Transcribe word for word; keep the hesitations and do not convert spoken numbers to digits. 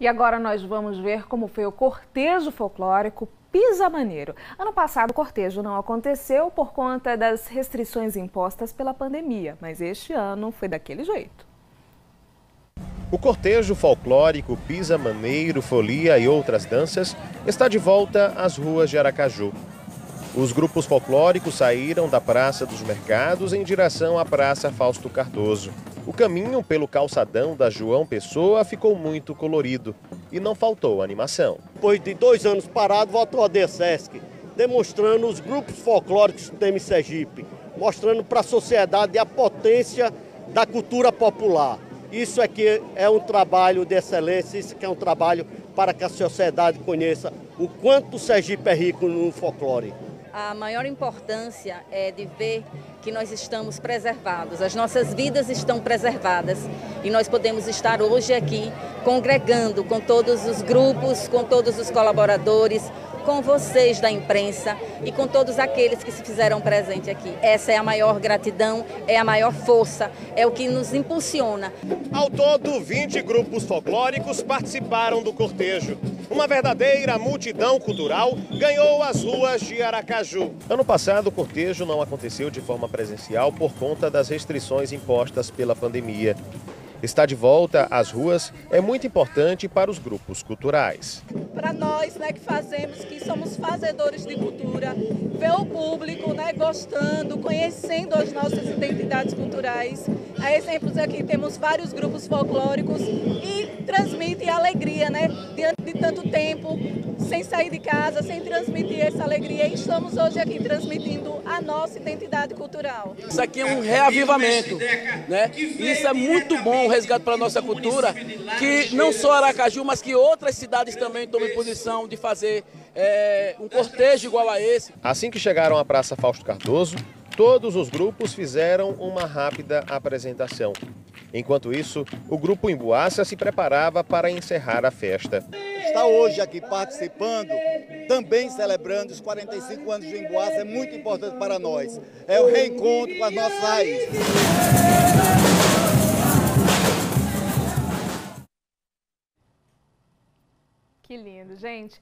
E agora nós vamos ver como foi o cortejo folclórico Pisa Maneiro. Ano passado o cortejo não aconteceu por conta das restrições impostas pela pandemia, mas este ano foi daquele jeito. O cortejo folclórico Pisa Maneiro, folia e outras danças está de volta às ruas de Aracaju. Os grupos folclóricos saíram da Praça dos Mercados em direção à Praça Fausto Cardoso. O caminho pelo calçadão da João Pessoa ficou muito colorido e não faltou animação. Depois de dois anos parado, voltou a D S E S C, demonstrando os grupos folclóricos do tema Sergipe, mostrando para a sociedade a potência da cultura popular. Isso aqui é um trabalho de excelência, isso aqui é um trabalho para que a sociedade conheça o quanto o Sergipe é rico no folclore. A maior importância é de ver que nós estamos preservados, as nossas vidas estão preservadas e nós podemos estar hoje aqui congregando com todos os grupos, com todos os colaboradores, com vocês da imprensa e com todos aqueles que se fizeram presente aqui. Essa é a maior gratidão, é a maior força, é o que nos impulsiona. Ao todo, vinte grupos folclóricos participaram do cortejo. Uma verdadeira multidão cultural ganhou as ruas de Aracaju. Ano passado, o cortejo não aconteceu de forma presencial por conta das restrições impostas pela pandemia. Estar de volta às ruas é muito importante para os grupos culturais. Para nós, né, que fazemos, que somos fazedores de cultura, ver o público, né, gostando, conhecendo as nossas identidades culturais. Há exemplos aqui, temos vários grupos folclóricos e transmitem alegria, né, diante de tanto tempo, sem sair de casa, sem transmitir essa alegria. E estamos hoje aqui transmitindo a nossa identidade cultural. Isso aqui é um reavivamento, né? Isso é muito bom, um resgate para a nossa cultura, que não só Aracaju, mas que outras cidades também tomem posição de fazer é, um cortejo igual a esse. Assim que chegaram à Praça Fausto Cardoso, todos os grupos fizeram uma rápida apresentação. Enquanto isso, o grupo Emboaça se preparava para encerrar a festa. Está hoje aqui participando, também celebrando os quarenta e cinco anos de Emboaça, é muito importante para nós. É o reencontro com as nossas raízes. Que lindo, gente!